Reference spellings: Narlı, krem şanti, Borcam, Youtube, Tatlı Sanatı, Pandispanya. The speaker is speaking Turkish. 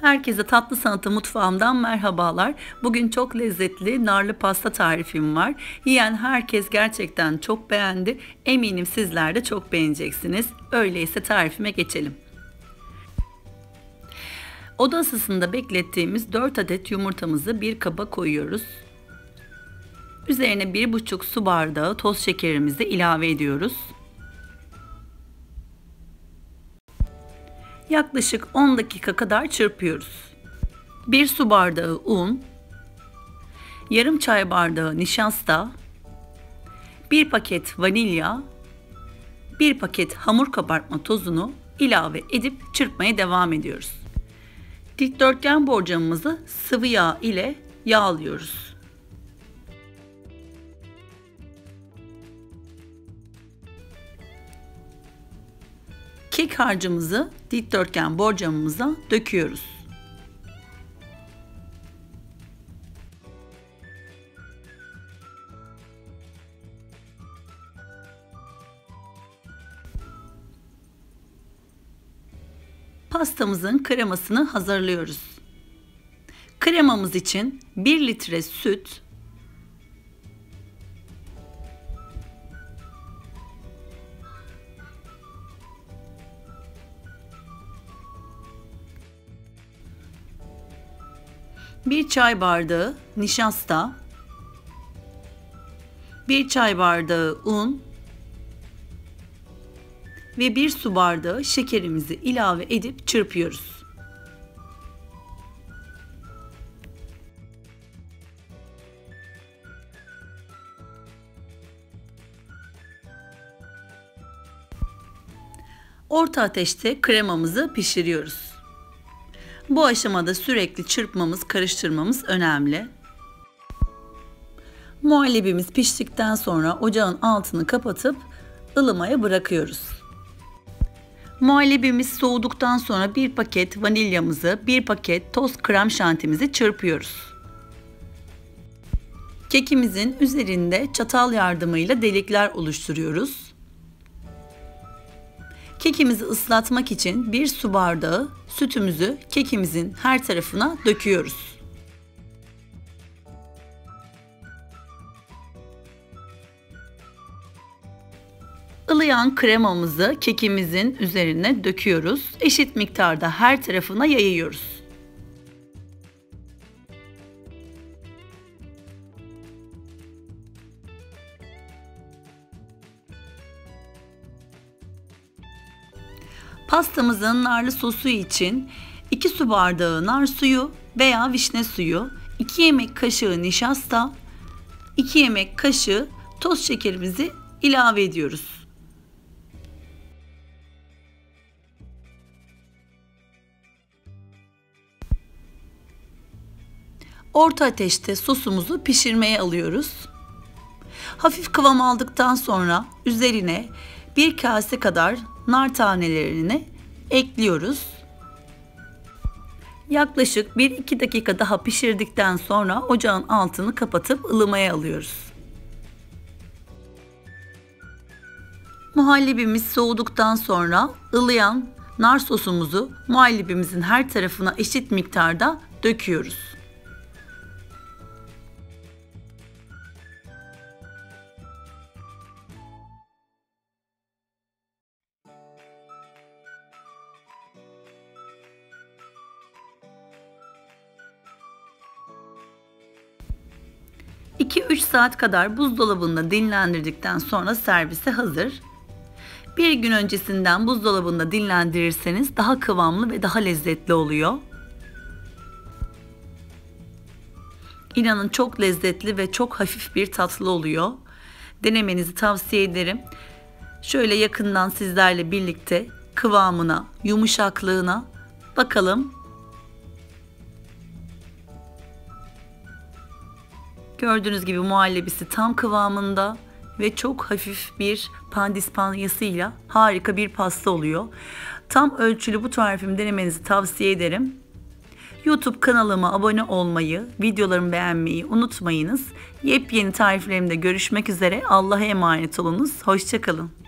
Herkese Tatlı Sanatı mutfağımdan merhabalar. Bugün çok lezzetli narlı pasta tarifim var. Yiyen herkes gerçekten çok beğendi. Eminim sizler de çok beğeneceksiniz. Öyleyse tarifime geçelim. Oda ısısında beklettiğimiz 4 adet yumurtamızı bir kaba koyuyoruz. Üzerine 1,5 su bardağı toz şekerimizi ilave ediyoruz. Yaklaşık 10 dakika kadar çırpıyoruz. 1 su bardağı un, yarım çay bardağı nişasta, 1 paket vanilya, 1 paket hamur kabartma tozunu ilave edip çırpmaya devam ediyoruz. Dikdörtgen borcamımızı sıvı yağ ile yağlıyoruz. Kek harcımızı dikdörtgen borcamımıza döküyoruz. Pastamızın kremasını hazırlıyoruz. Kremamız için 1 litre süt, 1 çay bardağı nişasta, 1 çay bardağı un ve 1 su bardağı şekerimizi ilave edip çırpıyoruz. Orta ateşte kremamızı pişiriyoruz. Bu aşamada sürekli çırpmamız, karıştırmamız önemli. Muhallebimiz piştikten sonra ocağın altını kapatıp ılımaya bırakıyoruz. Muhallebimiz soğuduktan sonra 1 paket vanilyamızı, 1 paket toz krem şantimizi çırpıyoruz. Kekimizin üzerinde çatal yardımıyla delikler oluşturuyoruz. Kekimizi ıslatmak için 1 su bardağı sütümüzü kekimizin her tarafına döküyoruz. Ilıyan kremamızı kekimizin üzerine döküyoruz. Eşit miktarda her tarafına yayıyoruz. Pastamızın narlı sosu için 2 su bardağı nar suyu veya vişne suyu, 2 yemek kaşığı nişasta, 2 yemek kaşığı toz şekerimizi ilave ediyoruz. Orta ateşte sosumuzu pişirmeye alıyoruz. Hafif kıvam aldıktan sonra üzerine 1 kase kadar nar tanelerini ekliyoruz. Yaklaşık 1-2 dakika daha pişirdikten sonra ocağın altını kapatıp ılımaya alıyoruz. Muhallebimiz soğuduktan sonra ılıyan nar sosumuzu muhallebimizin her tarafına eşit miktarda döküyoruz. Saat kadar buzdolabında dinlendirdikten sonra servise hazır. Bir gün öncesinden buzdolabında dinlendirirseniz daha kıvamlı ve daha lezzetli oluyor. İnanın çok lezzetli ve çok hafif bir tatlı oluyor. Denemenizi tavsiye ederim. Şöyle yakından sizlerle birlikte kıvamına, yumuşaklığına bakalım. Gördüğünüz gibi muhallebisi tam kıvamında ve çok hafif bir pandispanyasıyla harika bir pasta oluyor. Tam ölçülü bu tarifimi denemenizi tavsiye ederim. YouTube kanalıma abone olmayı, videolarımı beğenmeyi unutmayınız. Yepyeni tariflerimde görüşmek üzere. Allah'a emanet olunuz. Hoşça kalın.